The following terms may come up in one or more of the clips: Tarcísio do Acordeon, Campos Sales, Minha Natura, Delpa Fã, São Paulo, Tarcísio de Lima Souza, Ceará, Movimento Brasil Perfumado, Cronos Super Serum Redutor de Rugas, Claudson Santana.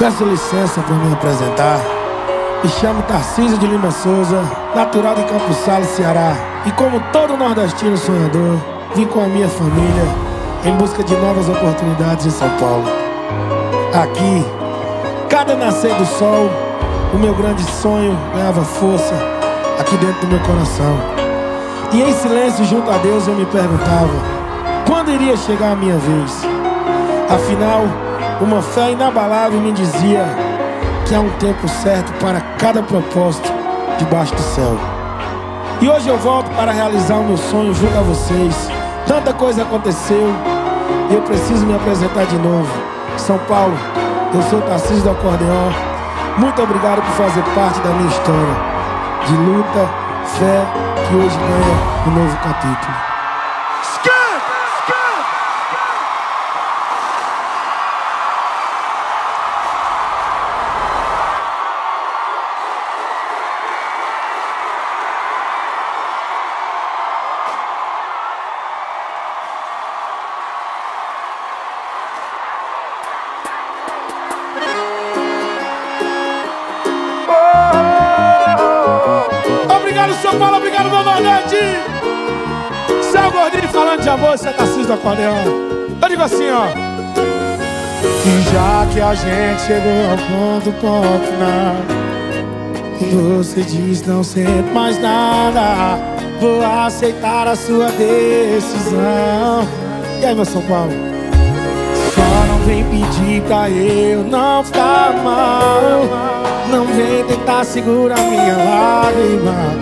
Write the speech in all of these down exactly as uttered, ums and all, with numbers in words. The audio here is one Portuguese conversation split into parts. Peço licença para me apresentar. Me chamo Tarcísio de Lima Souza, natural de Campos Sales, Ceará. E como todo nordestino sonhador, vim com a minha família em busca de novas oportunidades em São Paulo. Aqui, cada nascer do sol, o meu grande sonho ganhava força aqui dentro do meu coração. E em silêncio junto a Deus eu me perguntava, quando iria chegar a minha vez? Afinal, uma fé inabalável me dizia que há um tempo certo para cada propósito debaixo do céu. E hoje eu volto para realizar o meu sonho junto a vocês. Tanta coisa aconteceu e eu preciso me apresentar de novo. São Paulo, eu sou Tarcísio do Acordeom. Muito obrigado por fazer parte da minha história de luta, fé, que hoje ganha um novo capítulo. São Paulo, obrigado, meu Nordeste! Seu Gordinho falando de amor, você é Tarcísio do Acordeom. Eu digo assim, ó. E já que a gente chegou ao ponto, ponto final, e você diz não sente mais nada, vou aceitar a sua decisão. E aí, meu São Paulo? Só não vem pedir pra eu não ficar mal, não vem tentar segurar minha lágrima,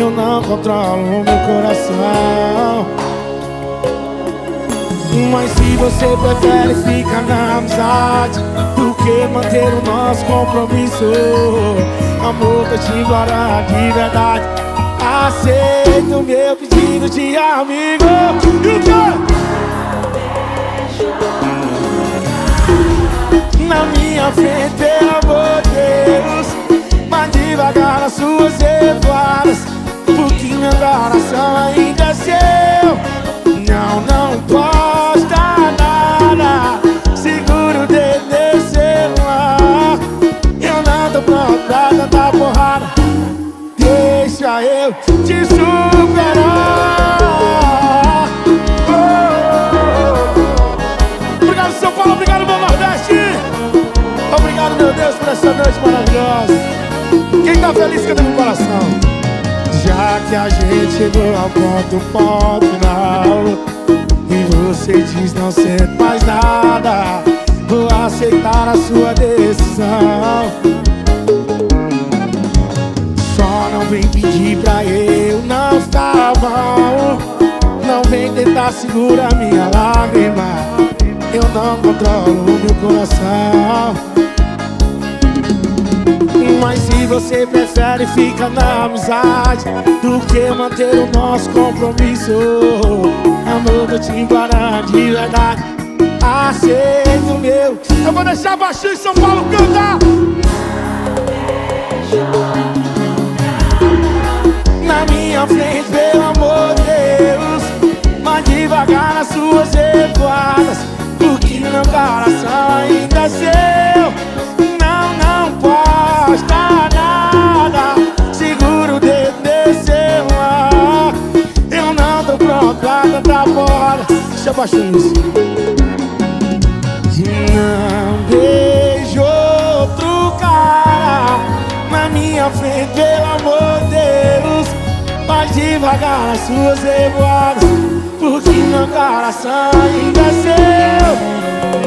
eu não controlo o meu coração. Mas se você prefere ficar na amizade do que manter o nosso compromisso, amor, tô te embora de verdade, aceita o meu pedido de amigo. Na minha frente, pelo amor de Deus, vai devagar nas suas revoadas, porque meu coração ainda é seu. Não, não posta nada, seguro dentro do celular. Eu não tô pronto pra tanta porrada, deixa eu te superar. Oh. Obrigado, São Paulo, obrigado, meu Nordeste. Obrigado, meu Deus, por essa noite maravilhosa. Quem tá feliz, canta com o coração. Já que a gente chegou ao ponto, ponto final, e você diz não sente mais nada, vou aceitar a sua decisão. Só não vem pedir pra eu não ficar mal, não vem tentar segurar minha lágrima, eu não controlo o meu coração. Mas se você prefere ficar na amizade do que manter o nosso compromisso, amor, vou te embora de verdade, aceito o meu. Eu vou deixar baixinho São Paulo cantar. Na minha frente, pelo amor de Deus, mas devagar nas suas revoadas, porque meu coração ainda é seu. Nada, seguro dentro desse celular, eu não tô pronto pra tanta porrada. Deixa baixar isso. Não vejo outro cara na minha frente, pelo amor de Deus, mas devagar as suas revoadas, porque meu coração ainda é seu.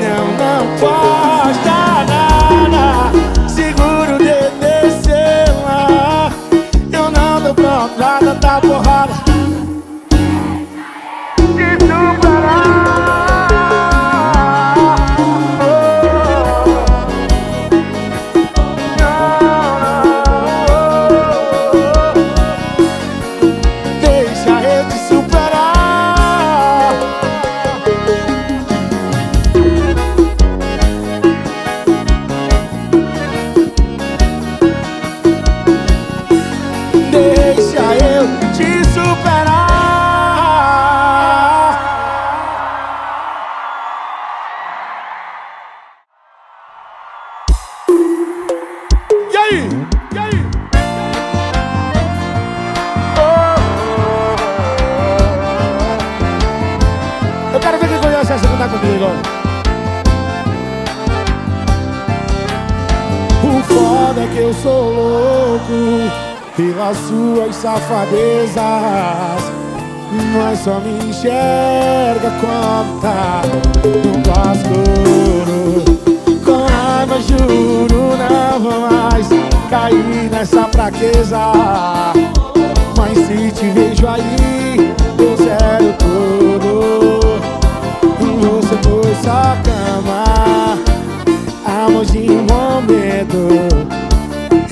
Eu não posso dar nada, seguro de descer lá, eu não tô pronto pra tanta porrada, te superar. Oh, deixa eu te superar. Deixa eu te superar. que eu sou louco pelas suas safadezas, mas só me enxerga como tá no pastor. Com raiva juro não vou mais cair nessa fraqueza, mas se te vejo aí eu zero todo. Você foi só cama, amor de um momento,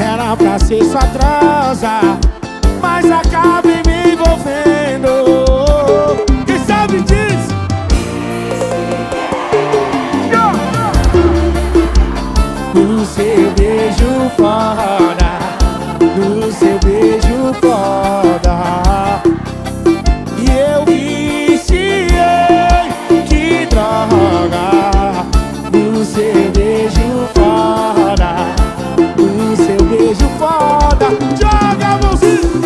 era pra ser sua transa, mas acabei me envolvendo. Quem sabe disso? No seu beijo foda, no seu beijo foda, e eu viciei, que droga. No seu beijo foda, no seu beijo foda, joga a mãozinha.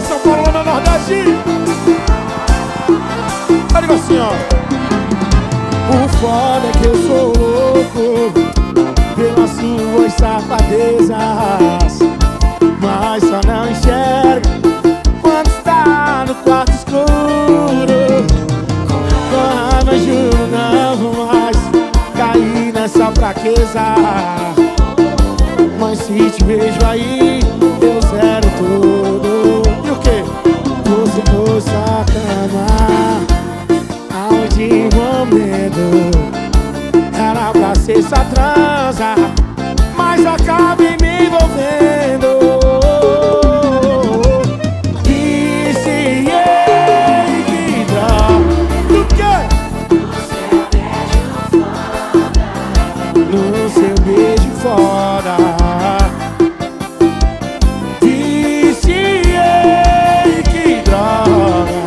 São Paulo no Nordeste. Olha o assim, ó. O foda é que eu sou louco pelas suas safadezas, mas só não enxergo quando está no quarto escuro. Com raiva juro não vou mais cair nessa fraqueza, mas se te vejo aí eu zero tudo. Você foi só cama, aonde vou medo, era pra ser só transa, mas acaba me envolvendo. E se eu que droga, do que? No seu beijo foda, no seu beijo foda. Viciei, que droga,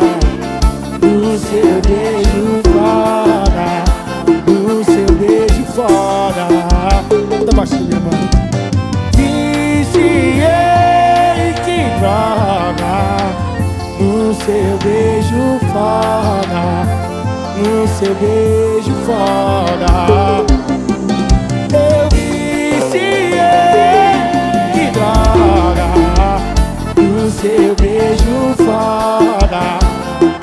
no seu beijo foda, no seu beijo foda. Eu viciei, que droga, no seu beijo foda,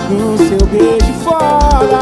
no seu beijo foda.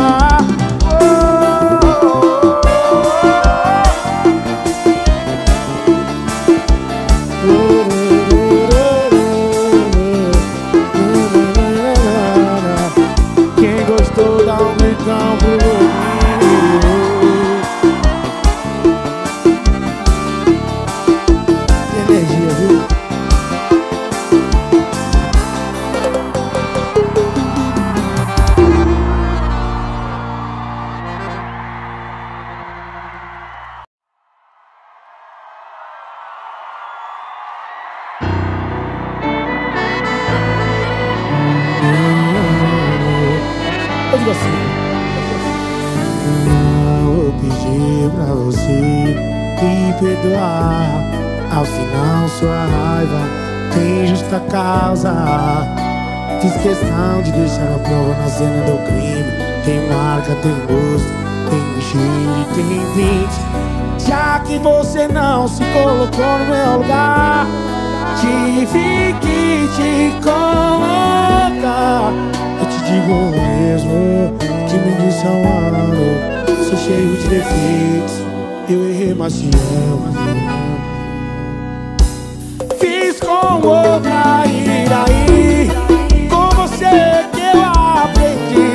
Fiz questão de deixar a prova na cena do crime. Tem marca, tem gosto, tem cheiro e tem vinte. Já que você não se colocou no meu lugar, tive que te colocar. Eu te digo mesmo que me disse há um ano, sou cheio de defeitos, eu errei, mas te amo. Fiz com outra e daí? Que eu aprendi,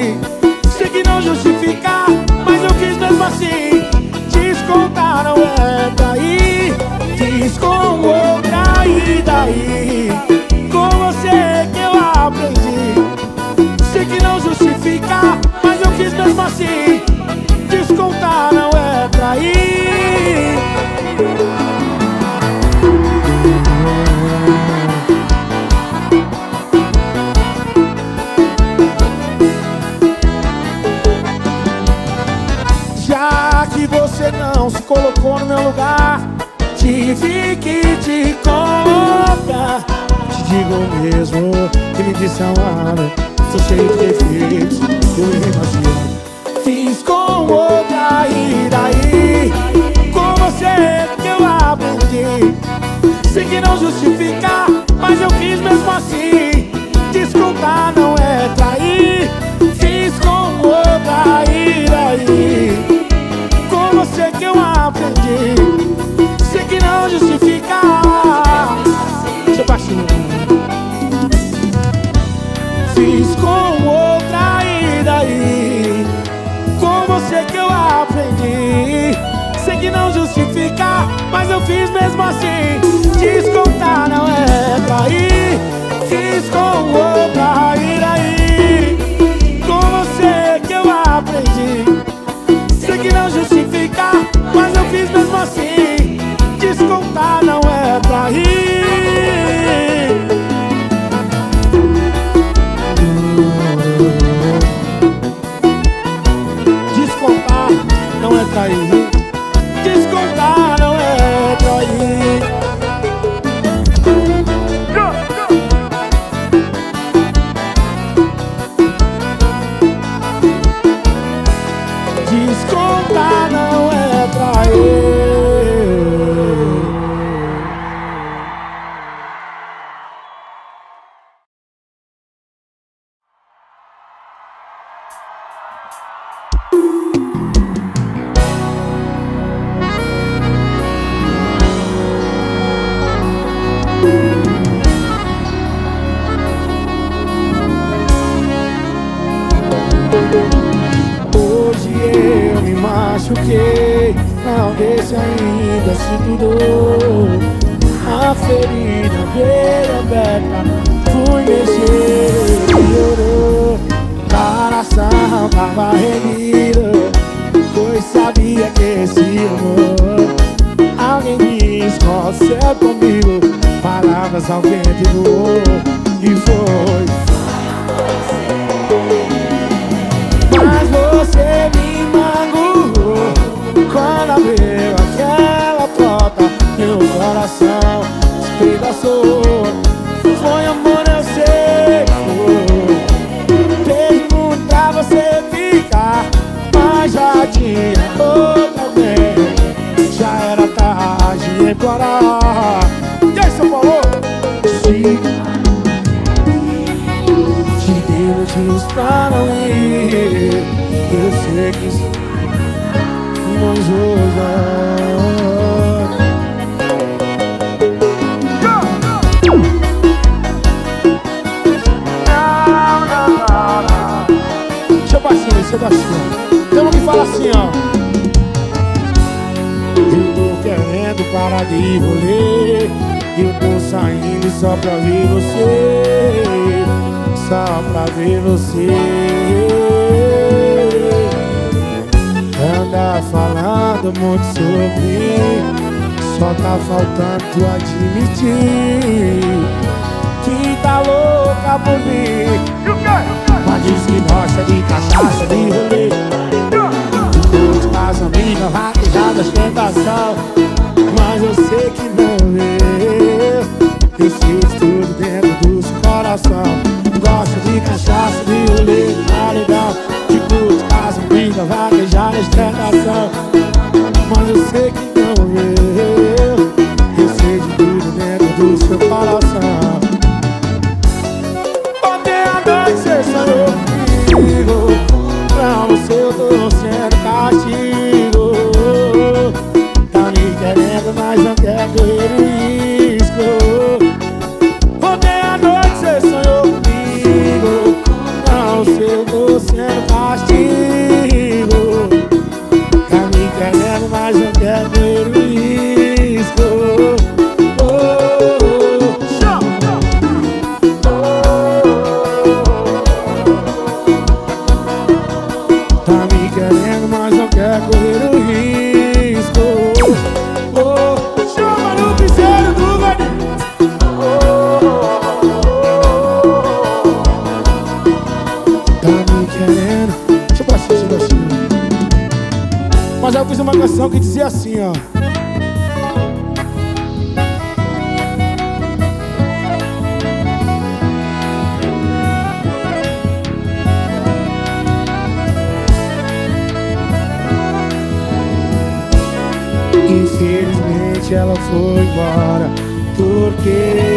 sei que não justifica, mas eu quis mesmo assim. Descontar não é daí, fiz com outra e daí? Com você que eu aprendi, sei que não justifica, mas eu quis mesmo assim. Descontar não é daí. Não se colocou no meu lugar, tive que te colocar. Te digo mesmo que me disse há um ano, sou cheio de defeitos, eu errei bastante. Fiz com outra e daí, com você que eu aprendi. Sei que não justifica, mas eu fiz mesmo assim. Desculpar não é trair. Fiz com outra e daí, com você que eu aprendi. Sei que não justifica. Deixa eu baixinho. Fiz com outra e daí, com você que eu aprendi. Sei que não justifica, mas eu fiz mesmo assim. Descontar não é trair. Fiz com outra e daí, com você que eu aprendi. Sei que não justifica, mas eu fiz mesmo assim. Descontar não é trair. Descontar não é trair. Descontar não é trair. infelizmente ela foi embora, porque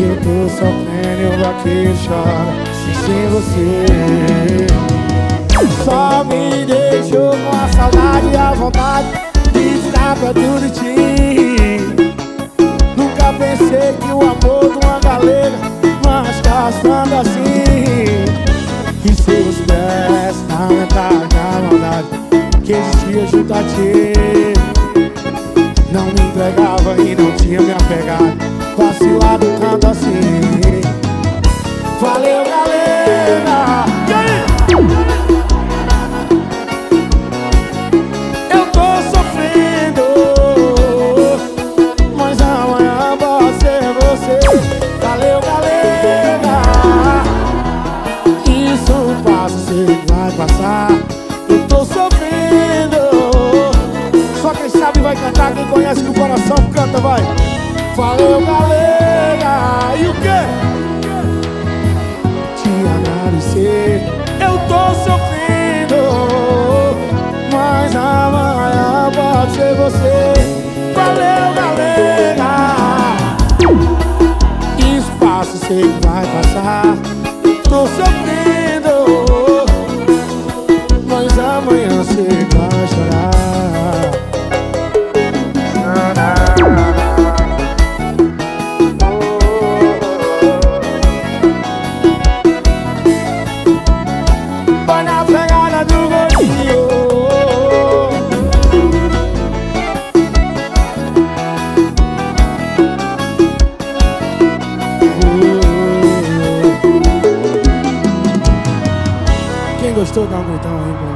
eu tô sofrendo e o vaqueiro chora sem você. Só me deixou com a saudade e a vontade de estar pra tudo ti. Nunca pensei que o amor de uma galera mas tá assando assim. E seus pés na metade da maldade que existia junto a ti. Não me entregava e não tinha me apegado, vacilado tanto assim. Valeu, galera! Eu tô sofrendo, mas amanhã pode ser você. Valeu, galera! Isso passa, você vai passar. Eu tô sofrendo, só quem sabe vai cantar. Quem conhece que o coração canta, vai. Valeu, galera! E o quê? Eu tô sofrendo, mas amanhã pode ser você. Valeu, galera! Isso passa, sei que vai passar. Tô sofrendo, mas amanhã você vai chorar. Estou dando um gritão aí pra mim.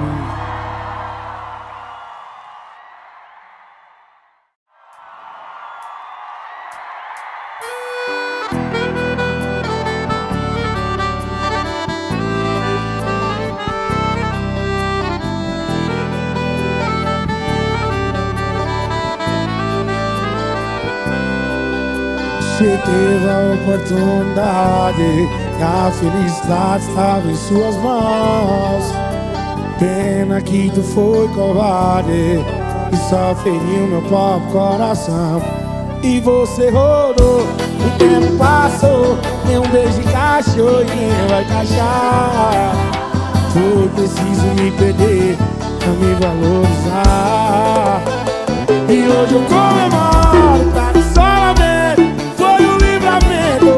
Se teve a oportunidade, a felicidade estava em suas mãos. Pena que tu foi covarde e só feriu meu pobre coração. E você rodou, o tempo passou, nem um beijo encaixou e nem vai encaixar. Foi preciso me perder pra me valorizar. E hoje eu comemoro, tá no isolamento, foi um livramento.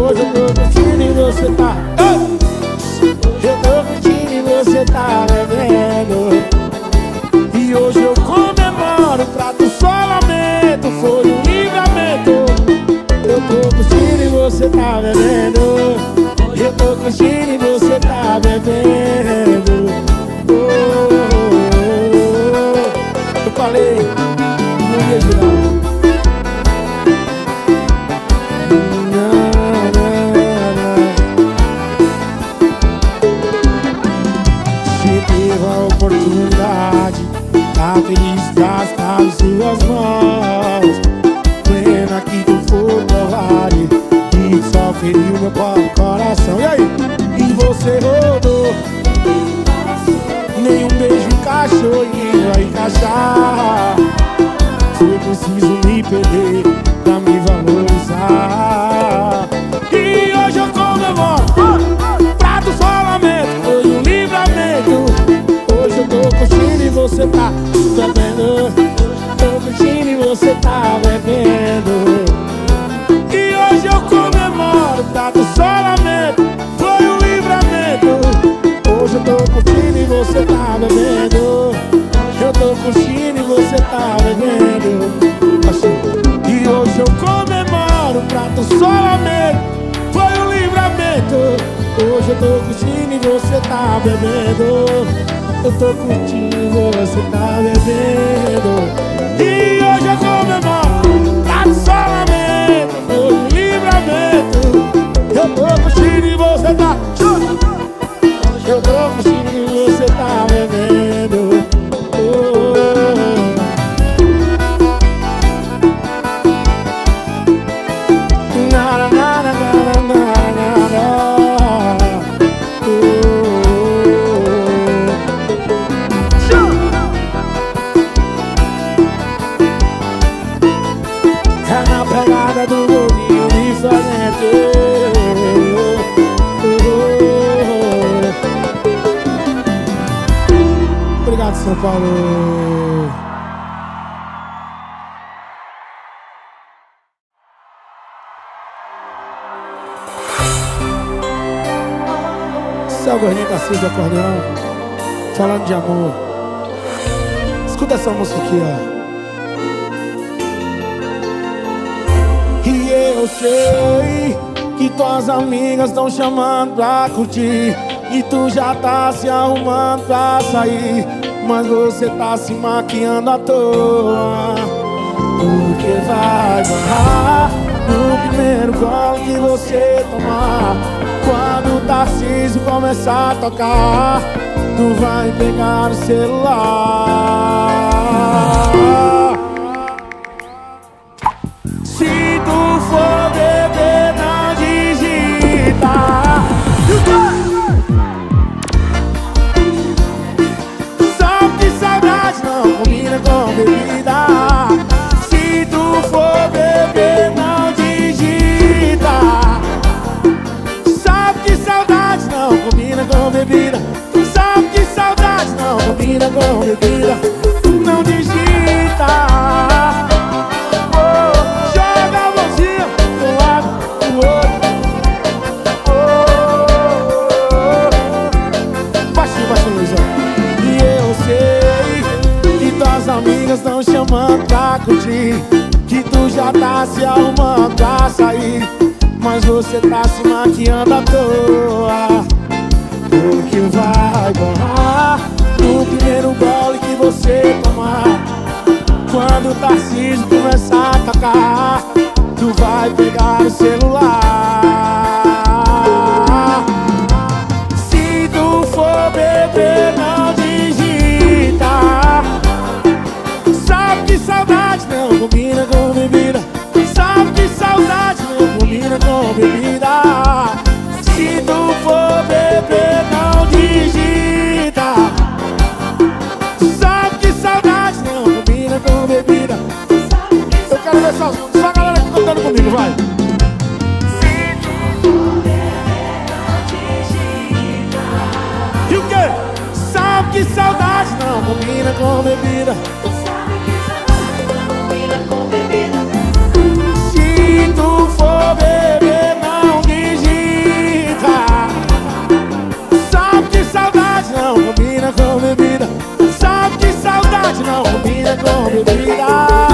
Hoje eu tô você tá, eu tô pedindo e você tá bebendo. E hoje eu comemoro, prato só lamento, foi um livramento. Eu tô curtindo e você tá bebendo. Eu tô curtindo e você tá bebendo. Oh, oh, oh, oh. Eu falei, não ia jurar. A felicidade está em suas mãos. Pena que tu foi covarde e só feriu meu pobre coração. E aí? E você rodou, nenhum beijo encaixou e nem vai encaixar. Foi preciso me perder pra me valorizar. E hoje eu comemoro, prato só lamento, foi um livramento. Hoje eu tô curtindo e você tá bebendo. Tô curtindo e você tá bebendo. E hoje eu comemoro, tá do só lamento, foi um livramento. Hoje eu tô curtindo e você tá bebendo. Eu tô curtindo e você tá bebendo. E hoje eu comemoro, tá do só lamento, foi um livramento. Hoje eu tô curtindo e você tá bebendo. Eu tô curtindo, você tá bebendo. E hoje eu comemoro, tá no isolamento, foi um livramento. Eu tô curtindo e você tá. Eu tô curtindo e você tá bebendo. estrada do Morrinho de Salento. Obrigado, São Paulo. Seu gordinho Tarcísio do Acordeom, falando de amor. Escuta essa música aqui, ó. Eu sei que tuas amigas estão chamando pra curtir e tu já tá se arrumando pra sair, mas você tá se maquiando à toa, porque vai borrar no primeiro gole que você tomar. Quando o Tarcísio começar a tocar, tu vai pegar o celular. Não bebida, não digita. Oh, joga a mãozinha do lado do outro. Oh, baixinho, baixinho, Luizão. E eu sei que tuas amigas estão chamando pra curtir, que tu já tá se arrumando pra sair, mas você tá se maquiando à toa, porque vai borrar no primeiro gole que você tomar. Quando o Tarcísio começar a tocar, tu vai pegar o celular. Se tu for beber, não digita. Sabe que saudade não combina com bebida. Sabe que saudade não combina com bebida. Se tu for beber, não digita. Só, só a galera que cantando comigo, vai. Se tu for beber, não digita. E o quê? Sabe que saudade não combina com bebida. Sabe que saudade não combina com bebida. Se tu for beber, não digita. Sabe que saudade não combina com bebida. Sabe que saudade não combina com bebida.